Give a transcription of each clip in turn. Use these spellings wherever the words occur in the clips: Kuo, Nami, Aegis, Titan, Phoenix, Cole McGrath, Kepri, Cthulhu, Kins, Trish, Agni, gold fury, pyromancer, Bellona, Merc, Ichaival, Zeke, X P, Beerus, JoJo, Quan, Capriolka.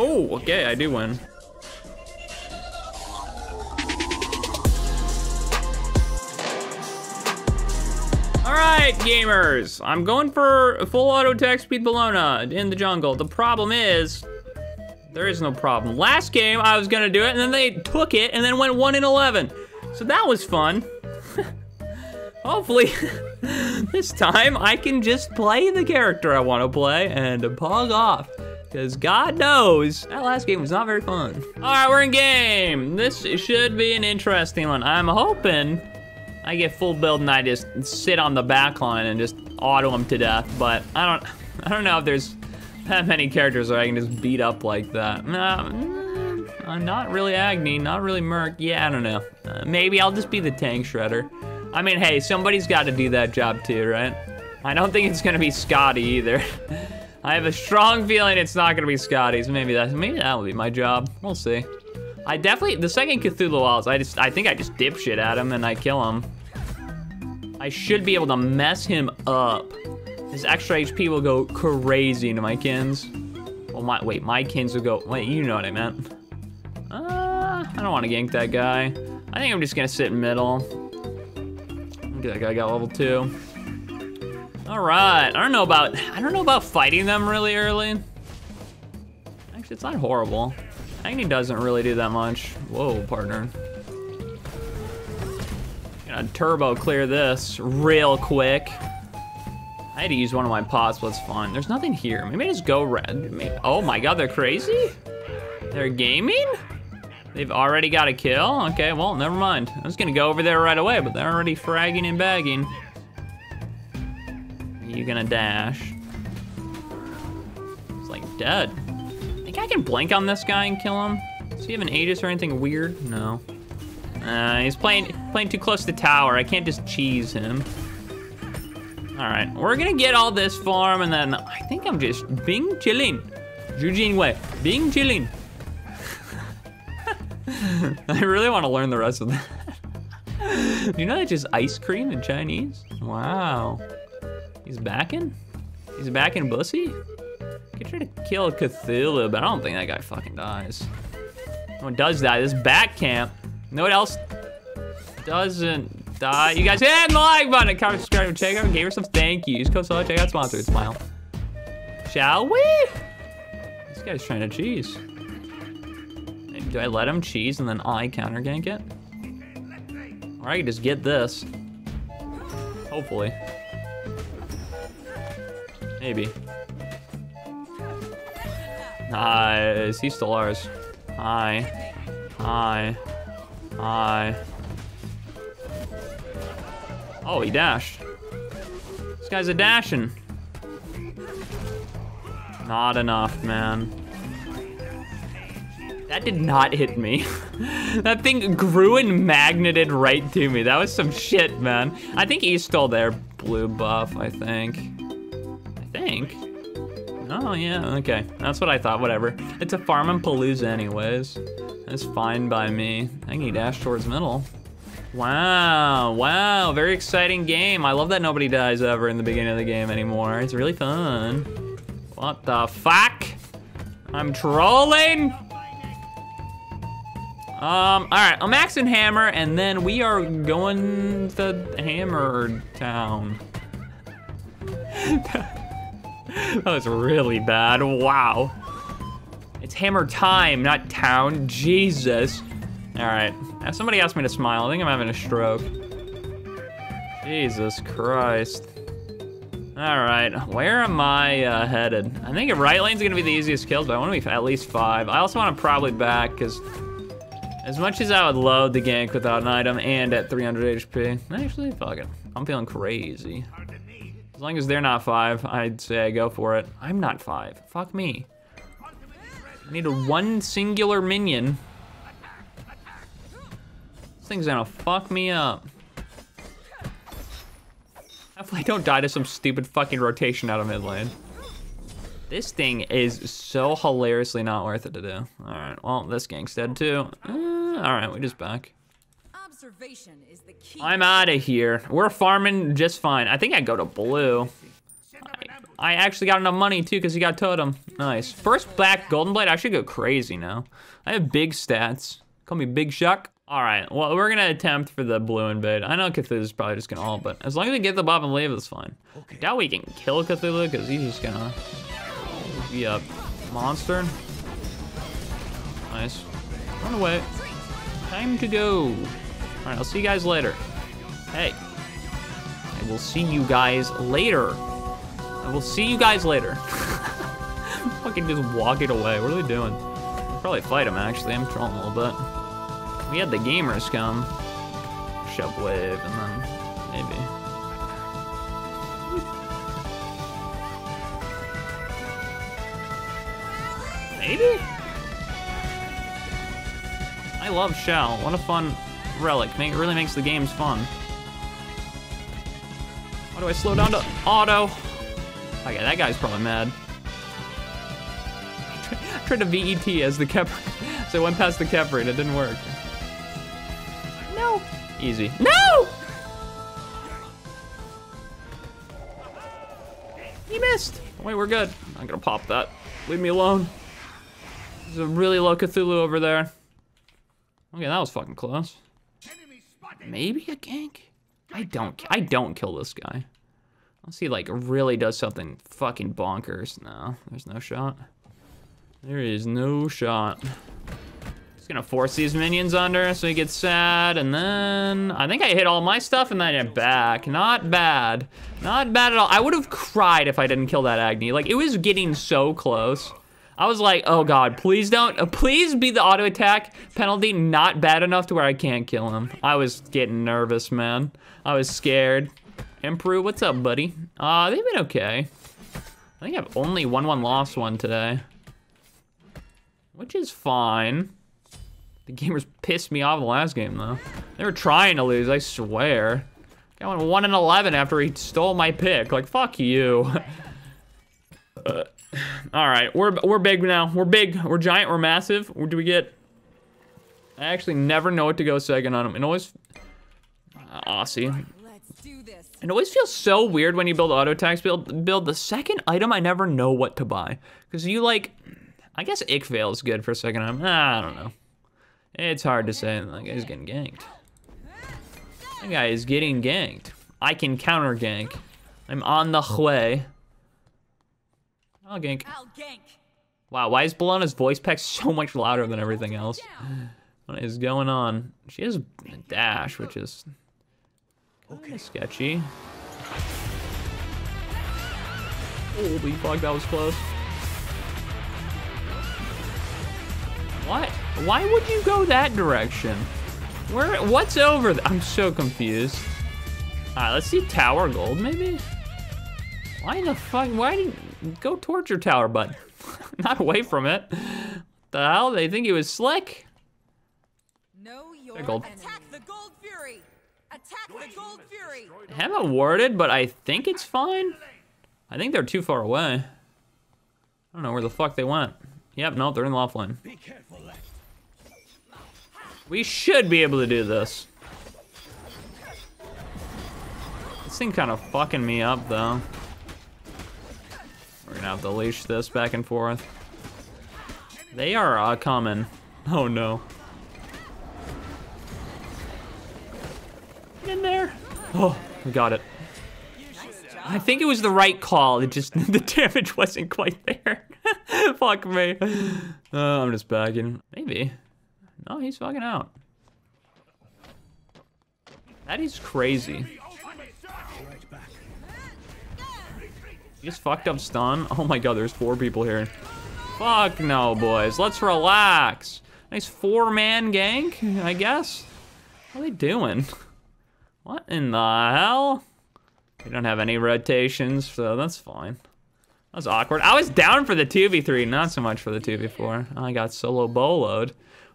Oh, okay, I do win. Alright, gamers! I'm going for a full auto attack speed Bellona in the jungle. The problem is, there is no problem. Last game, I was gonna do it, and then they took it, and then went 1-11. So that was fun. Hopefully, this time, I can just play the character I want to play and bug off. Because God knows, that last game was not very fun. Alright, we're in game. This should be an interesting one. I'm hoping I get full build and I just sit on the back line and just auto them to death. But I don't know if there's that many characters that I can just beat up like that. Not really Agni, not really Merc. Yeah, I don't know. Maybe I'll just be the tank shredder. I mean, hey, somebody's got to do that job too, right? I don't think it's going to be Scotty either. I have a strong feeling it's not gonna be Scotty's. Maybe that'll be my job. We'll see. I definitely, the second Cthulhu walls, I think I just dipshit at him and I kill him. I should be able to mess him up. His extra HP will go crazy into my Kins. Well, my Kins will go, wait, you know what I meant. I don't want to gank that guy. I think I'm just gonna sit in middle. Okay, that guy got level 2. All right, I don't know about fighting them really early. Actually, it's not horrible. Agni doesn't really do that much. Whoa, partner. Gonna turbo clear this real quick. I had to use one of my pots, but it's fine. There's nothing here. Maybe I just go red. Maybe, oh my God, they're crazy? They're gaming? They've already got a kill? Okay, well, never mind. I was gonna go over there right away, but they're already fragging and bagging. You're gonna dash. He's like dead. I think I can blink on this guy and kill him. Does he have an Aegis or anything weird? No. He's playing too close to the tower. I can't just cheese him. All right, we're gonna get all this farm and then I think I'm just bing chilling. Jujin way, bing chilling. I really wanna learn the rest of that. Do you know that's just ice cream in Chinese? Wow. He's backing Bussy? I could try to kill Cthulhu, but I don't think that guy fucking dies. No one does die. This back camp. No one else doesn't die. You guys hit the like button, comment, subscribe, and check out and give yourself thank yous. Go solo, check out sponsor, smile. Shall we? This guy's trying to cheese. Do I let him cheese and then I counter gank it? Or I could just get this. Hopefully. Maybe. Nice. He's still ours. Hi. Hi. Hi. Oh, he dashed. This guy's a dashing. Not enough, man. That did not hit me. That thing grew and magneted right to me. That was some shit, man. I think he's still there. Blue buff, I think. Oh yeah, okay, that's what I thought, whatever. It's a farm and palooza anyways. That's fine by me. I can dash towards middle. Wow, wow, very exciting game. I love that nobody dies ever in the beginning of the game anymore. It's really fun. What the fuck? I'm trolling? All right, I'm maxing hammer and then we are going to hammer town. That was really bad. Wow. It's hammer time, not town. Jesus. All right. Now somebody asked me to smile. I think I'm having a stroke. Jesus Christ. All right. Where am I headed? I think right lane's going to be the easiest kills, but I want to be at least 5. I also want to probably back because as much as I would load the gank without an item and at 300 HP, actually, fuck it. I'm feeling crazy. As long as they're not 5, I'd say I go for it. I'm not 5. Fuck me. I need one singular minion. This thing's gonna fuck me up. Hopefully I don't die to some stupid fucking rotation out of mid lane. This thing is so hilariously not worth it to do. All right, well, this gang's dead too. All right, we just back. Is the key. I'm out of here. We're farming just fine. I think I go to blue. I I actually got enough money too because he got totem. Nice. First black golden blade. I should go crazy now. I have big stats. Call me Big Shuck. All right. Well, we're gonna attempt for the blue invade. I know Cthulhu's probably just gonna ult, but as long as we get the bottom wave, it's fine. Okay. I doubt we can kill Cthulhu because he's just gonna be a monster. Nice. Run away. Time to go. All right. I'll see you guys later. Hey. I will see you guys later. I will see you guys later. Fucking just walking away. What are they doing? I'll probably fight him, actually. I'm trolling a little bit. We had the gamers come. Shove wave, and then maybe. Maybe? I love Shell. What a fun relic. It really makes the games fun. Why do I slow down to auto? Okay, that guy's probably mad. I tried to VET as the Kepri, so I went past the Kepri and it didn't work. No! Easy. No! He missed! Wait, we're good. I'm gonna pop that. Leave me alone. There's a really low Cthulhu over there. Okay, that was fucking close. Maybe a gank? I don't kill this guy. Unless he like really does something fucking bonkers. No, there's no shot. There is no shot. Just gonna force these minions under so he gets sad, and then I think I hit all my stuff and then I'm back. Not bad. Not bad at all. I would have cried if I didn't kill that Agni. Like, it was getting so close. I was like, oh God, please don't, please be the auto attack penalty not bad enough to where I can't kill him. I was getting nervous, man. I was scared. Emperor, what's up, buddy? They've been okay. I think I've only won one, lost one today. Which is fine. The gamers pissed me off the last game, though. They were trying to lose, I swear. I went 1-11 after he stole my pick. Like, fuck you. All right, we're big now. We're big. We're giant. We're massive. What do we get? I actually never know what to go second on him. It always, Aussie. It always feels so weird when you build auto attacks. Build the second item. I never know what to buy because you like. I guess Ichaival is good for a second item. I don't know. It's hard to say. That guy's getting ganked. That guy is getting ganked. I can counter gank. I'm on the way. I'll gank. Wow, why is Bellona's voice pack so much louder than everything else? What is going on? She has a dash, which is okay, sketchy. Holy fuck, that was close. What? Why would you go that direction? Where? What's over there? I'm so confused. All right, let's see tower gold, maybe? Why the fuck? Why did... Go towards your tower, bud. Not away from it. The hell? They think he was slick? No, you're gold. Attack the gold fury. Attack the gold fury. I haven't warded, but I think it's fine. I think they're too far away. I don't know where the fuck they went. Yep, no, they're in the offlane. Be careful. We should be able to do this. This thing kind of fucking me up, though. We're gonna have to leash this back and forth. They are coming. Oh no. Get in there. Oh, we got it. I think it was the right call. It just, the damage wasn't quite there. Fuck me. I'm just bagging. Maybe. No, he's fucking out. That is crazy. You just fucked up stun? Oh my god, there's 4 people here. Fuck no, boys. Let's relax. Nice 4-man gank, I guess. What are they doing? What in the hell? They don't have any rotations, so that's fine. That was awkward. I was down for the 2v3, not so much for the 2v4. I got solo boloed.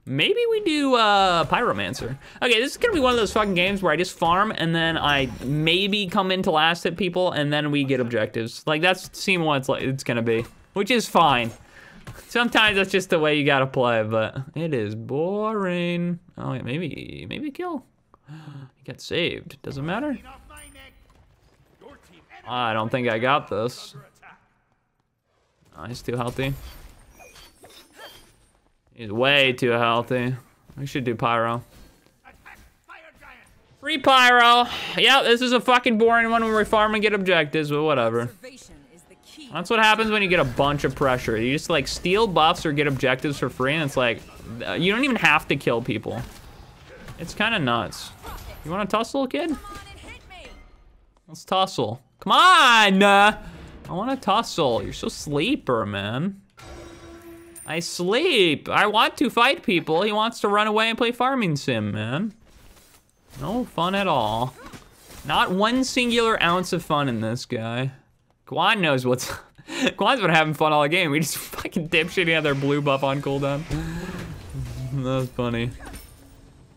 Maybe we do pyromancer. Okay, this is gonna be one of those fucking games where I just farm and then I maybe come in to last hit people and then we get objectives. Like, that's seem what it's like it's gonna be, which is fine. Sometimes that's just the way you gotta play, but it is boring. Oh wait, maybe kill. He got saved. Doesn't matter. I don't think I got this. Oh, he's too healthy. He's way too healthy. We should do pyro. Free pyro. Yeah, this is a fucking boring one where we farm and get objectives, but whatever. That's what happens when you get a bunch of pressure. You just like steal buffs or get objectives for free, and it's like, you don't even have to kill people. It's kind of nuts. You want to tussle, kid? Let's tussle. Come on! I want to tussle. You're so sleeper, man. I sleep. I want to fight people. He wants to run away and play farming sim, man. No fun at all. Not one singular ounce of fun in this guy. Quan knows what's... Quan's been having fun all game. We just fucking dipshitting out their blue buff on cooldown. That's funny.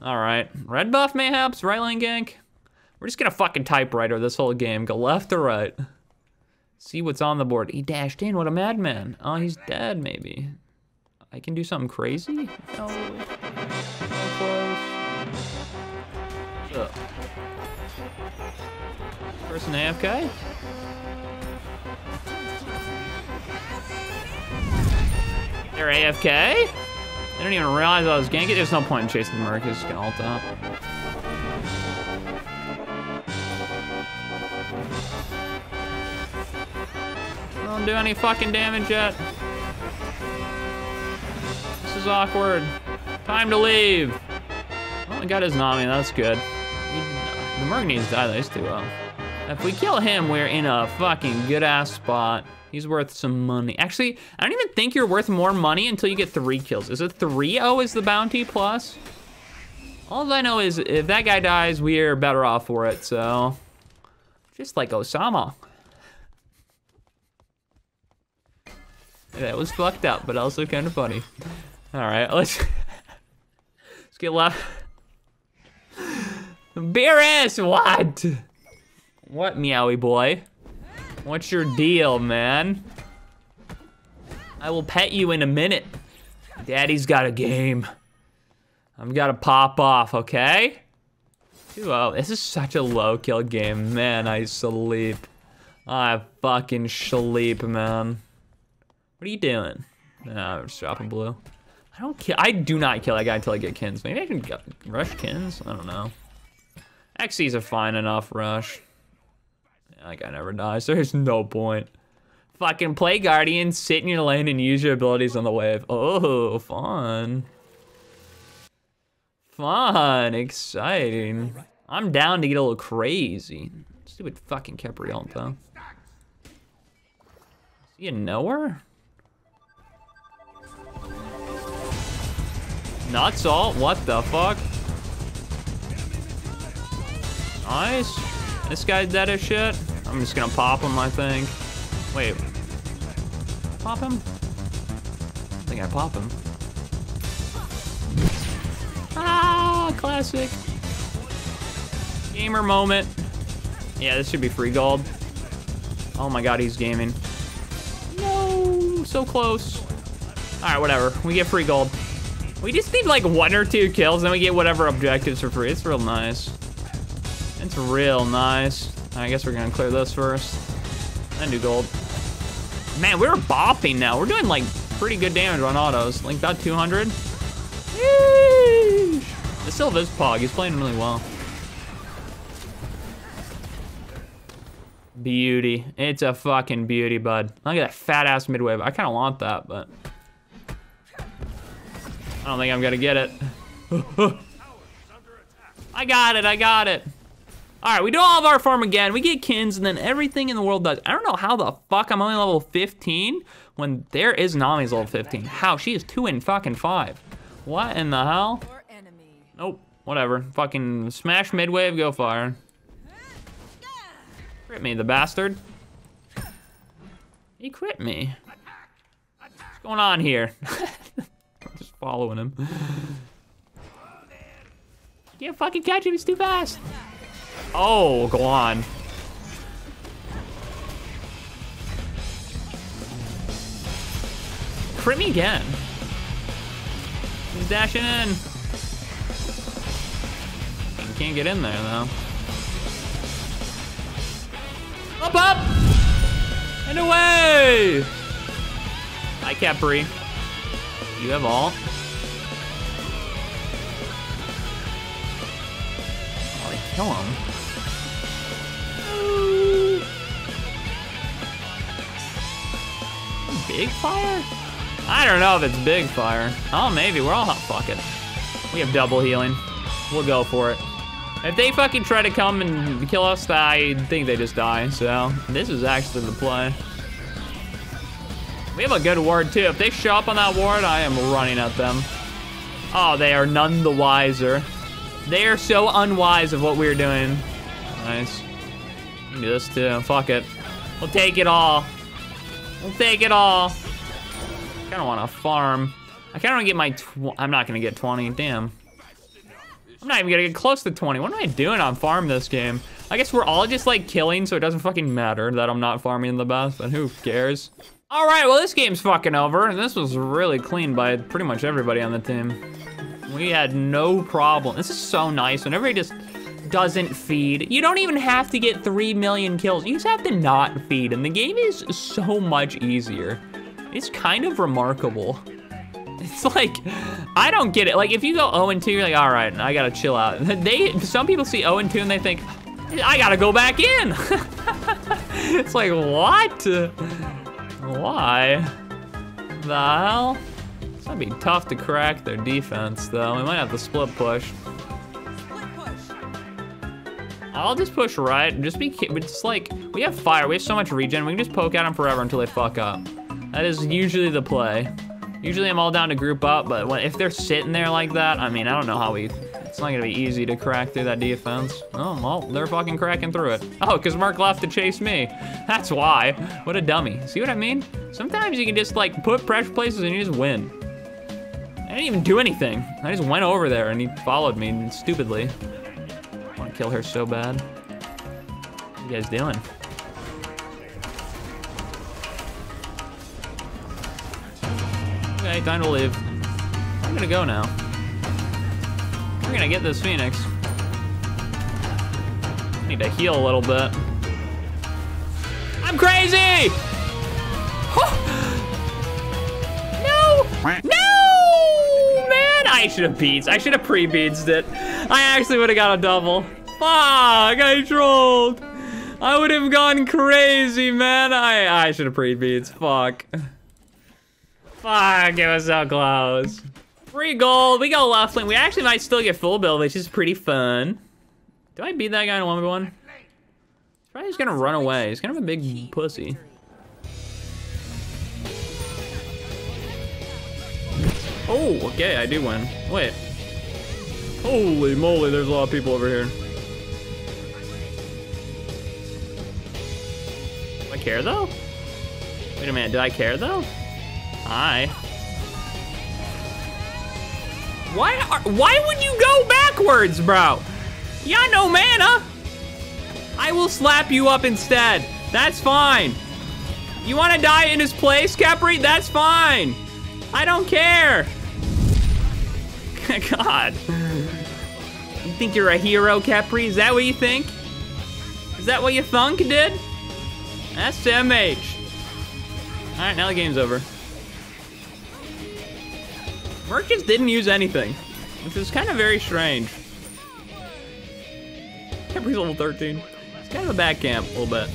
Alright. Red buff, mayhaps? Right lane gank? We're just gonna fucking typewriter this whole game. Go left to right. See what's on the board. He dashed in. What a madman. Oh, he's dead, maybe. I can do something crazy? No. Person AFK? They're AFK? They don't even realize I was ganking. There's no point in chasing the Merc. He's just gonna ult up. Don't do any fucking damage yet. This is awkward. Time to leave. Oh, we got his Nami. That's good. The Merc needs to die. He's too low. If we kill him, we're in a fucking good-ass spot. He's worth some money. Actually, I don't even think you're worth more money until you get 3 kills. Is it 3-0 is the bounty plus? All I know is if that guy dies, we're better off for it, so... Just like Osama. That was fucked up, but also kind of funny. Alright, let's get left. Beerus, what? What, meowy boy? What's your deal, man? I will pet you in a minute. Daddy's got a game. I've got to pop off, okay? 2-0. This is such a low kill game. Man, I sleep. I fucking sleep, man. What are you doing? Nah, I'm just dropping blue. I do not kill that guy until I get Kins. Maybe I can rush Kins? I don't know. XC's a fine enough rush. Like, I never die, so there's no point. Fucking play Guardian, sit in your lane, and use your abilities on the wave. Oh, fun. Fun, exciting. I'm down to get a little crazy. Stupid fucking Capriolka, though. You know her? Nuts all? What the fuck? Nice. This guy's dead as shit. I'm just gonna pop him, I think. Wait. Pop him? I think I pop him. Ah, classic. Gamer moment. Yeah, this should be free gold. Oh my god, he's gaming. No, so close. Alright, whatever. We get free gold. We just need like 1 or 2 kills, then we get whatever objectives for free. It's real nice. It's real nice. I guess we're gonna clear this first. Then do gold. Man, we're bopping now. We're doing like pretty good damage on autos. Like about 200. Yeesh. This still is Pog. He's playing really well. Beauty. It's a fucking beauty, bud. Look at that fat ass midwave. I kind of want that, but I don't think I'm gonna get it. I got it. I got it. Alright, we do all of our farm again, we get Kins, and then everything in the world does. I don't know how the fuck I'm only level 15 when there is Nami's level 15. How? She is 2 and fucking 5. What in the hell? Nope, whatever. Fucking smash midwave, go fire. Crit me, the bastard. He crit me. What's going on here? I'm just following him. You can't fucking catch him, he's too fast. Oh, go on. Crit me again. He's dashing in. You can't get in there, though. Up, up! And away! Capri. You have all. Oh, they kill him. Big fire? I don't know if it's big fire. Oh, maybe. We're all hot. Fuck it. We have double healing. We'll go for it. If they fucking try to come and kill us, I think they just die. So, this is actually the play. We have a good ward, too. If they show up on that ward, I am running at them. Oh, they are none the wiser. They are so unwise of what we're doing. Nice. We can do this, too. Fuck it. We'll take it all. We'll take it all. I kind of want to farm. I kind of want to get my... I'm not going to get 20. Damn. I'm not even going to get close to 20. What am I doing on farm this game? I guess we're all just, like, killing, so it doesn't fucking matter that I'm not farming the best, and who cares? All right, well, this game's fucking over, and this was really clean by pretty much everybody on the team. We had no problem. This is so nice. Whenever he just doesn't feed. You don't even have to get 3 million kills. You just have to not feed, and the game is so much easier. It's kind of remarkable. It's like, I don't get it. Like, if you go 0-2, you're like, all right, I gotta chill out. Some people see 0-2 and they think, I gotta go back in. It's like, what? Why? The hell? It's gonna be tough to crack their defense, though. We might have to split push. I'll just push right and just be it's like, we have fire, we have so much regen, we can just poke at them forever until they fuck up. That is usually the play. Usually I'm all down to group up, but if they're sitting there like that, I mean, I don't know how we, it's not gonna be easy to crack through that defense. Oh, well, they're fucking cracking through it. Oh, because Merc left to chase me. That's why. What a dummy. See what I mean? Sometimes you can just like put pressure places and you just win. I didn't even do anything. I just went over there and he followed me stupidly. Kill her so bad. What you guys doing? Okay, time to leave. I'm gonna go now. We're gonna get this Phoenix. I need to heal a little bit. I'm crazy! Oh! No! No! Man, I should have beats. I should have pre-beatsed it. I actually would have got a double. Fuck, I trolled. I would have gone crazy, man. I should have pre-beats, fuck. Fuck, it was so close. Free gold, we go left lane. We actually might still get full build, which is pretty fun. Do I beat that guy in a 1v1? Probably he's gonna run away. He's kind of a big pussy. Oh, okay, I do win. Wait. Holy moly, there's a lot of people over here. Do I care though? Wait a minute, do I care though? Hi. Why would you go backwards, bro? Y'all no mana. I will slap you up instead. That's fine. You wanna die in his place, Capri? That's fine. I don't care. God. You think you're a hero, Capri? Is that what you think? Is that what you thunk did? That's MH. All right, now the game's over. Merc just didn't use anything, which is kind of very strange. Capri's level 13. It's kind of a back camp, a little bit.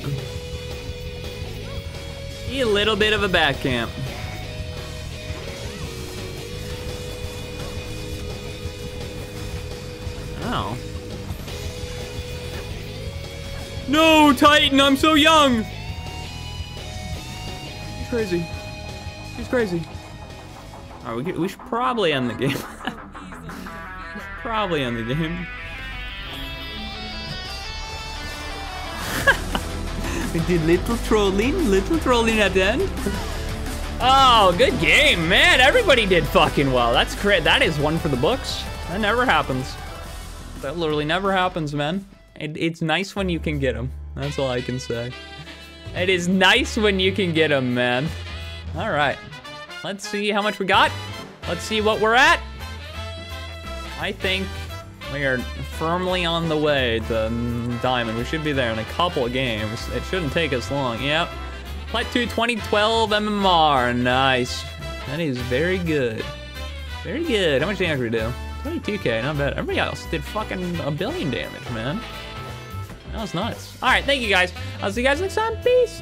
He a little bit of a back camp. Oh. No, Titan, I'm so young! He's crazy. He's crazy. All right, we should probably end the game. We should probably end the game. We did little trolling at the end. Oh, good game, man. Everybody did fucking well. That's great. That is one for the books. That never happens. That literally never happens, man. It's nice when you can get them. That's all I can say. It is nice when you can get them, man. All right. Let's see how much we got. Let's see what we're at. I think we are firmly on the way to Diamond. We should be there in a couple of games. It shouldn't take us long. Yep. Plat 2 2012 MMR. Nice. That is very good. Very good. How much damage did we do? 22k, not bad. Everybody else did fucking a billion damage, man. That was nuts. All right, thank you guys. I'll see you guys next time. Peace.